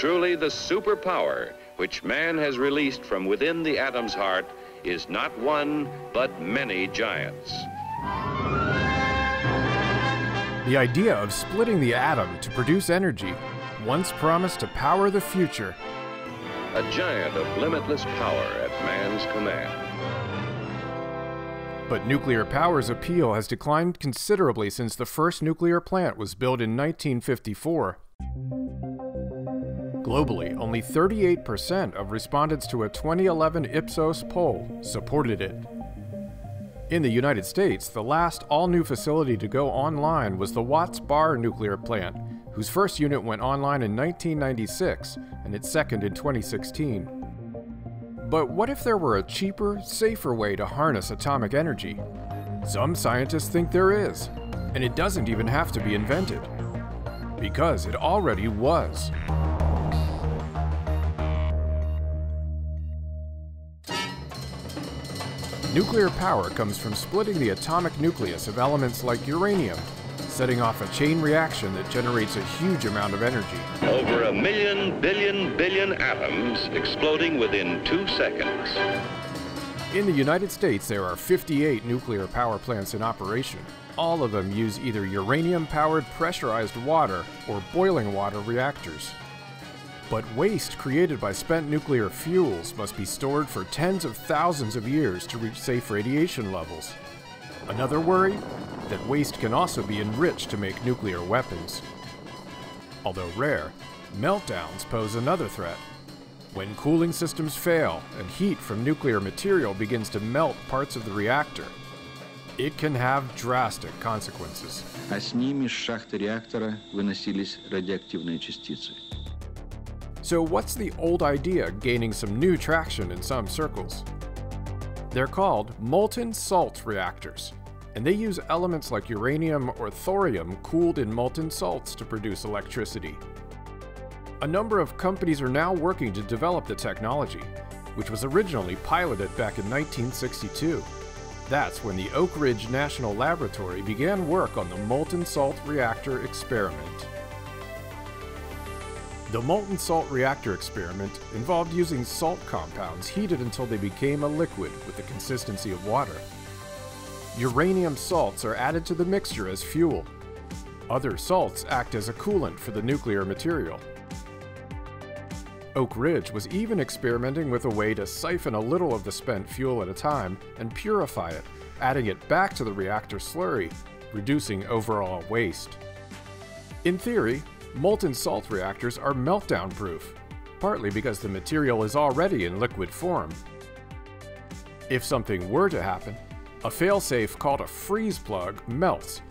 Truly, the superpower which man has released from within the atom's heart is not one, but many giants. The idea of splitting the atom to produce energy once promised to power the future. A giant of limitless power at man's command. But nuclear power's appeal has declined considerably since the first nuclear plant was built in 1954. Globally, only 38% of respondents to a 2011 Ipsos poll supported it. In the United States, the last all-new facility to go online was the Watts Barr nuclear plant, whose first unit went online in 1996 and its second in 2016. But what if there were a cheaper, safer way to harness atomic energy? Some scientists think there is, and it doesn't even have to be invented, because it already was. Nuclear power comes from splitting the atomic nucleus of elements like uranium, setting off a chain reaction that generates a huge amount of energy. Over a million billion billion atoms exploding within 2 seconds. In the United States, there are 58 nuclear power plants in operation. All of them use either uranium-powered pressurized water or boiling water reactors. But waste created by spent nuclear fuels must be stored for tens of thousands of years to reach safe radiation levels. Another worry? That waste can also be enriched to make nuclear weapons. Although rare, meltdowns pose another threat. When cooling systems fail and heat from nuclear material begins to melt parts of the reactor, it can have drastic consequences. So what's the old idea gaining some new traction in some circles? They're called molten salt reactors, and they use elements like uranium or thorium cooled in molten salts to produce electricity. A number of companies are now working to develop the technology, which was originally piloted back in 1962. That's when the Oak Ridge National Laboratory began work on the molten salt reactor experiment. The molten salt reactor experiment involved using salt compounds heated until they became a liquid with the consistency of water. Uranium salts are added to the mixture as fuel. Other salts act as a coolant for the nuclear material. Oak Ridge was even experimenting with a way to siphon a little of the spent fuel at a time and purify it, adding it back to the reactor slurry, reducing overall waste. In theory, molten salt reactors are meltdown-proof, partly because the material is already in liquid form. If something were to happen, a failsafe called a freeze plug melts,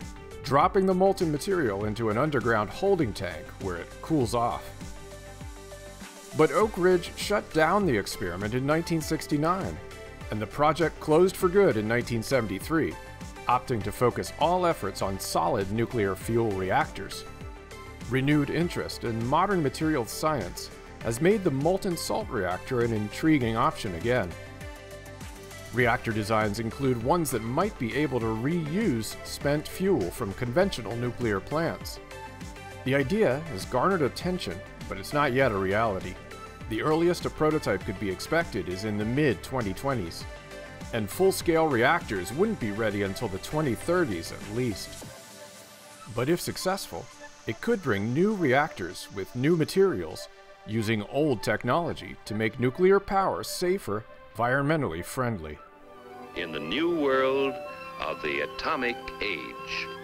dropping the molten material into an underground holding tank where it cools off. But Oak Ridge shut down the experiment in 1969, and the project closed for good in 1973, opting to focus all efforts on solid nuclear fuel reactors. Renewed interest in modern materials science has made the molten salt reactor an intriguing option again. Reactor designs include ones that might be able to reuse spent fuel from conventional nuclear plants. The idea has garnered attention, but it's not yet a reality. The earliest a prototype could be expected is in the mid-2020s, and full-scale reactors wouldn't be ready until the 2030s at least. But if successful, it could bring new reactors with new materials, using old technology to make nuclear power safer, environmentally friendly. In the new world of the atomic age.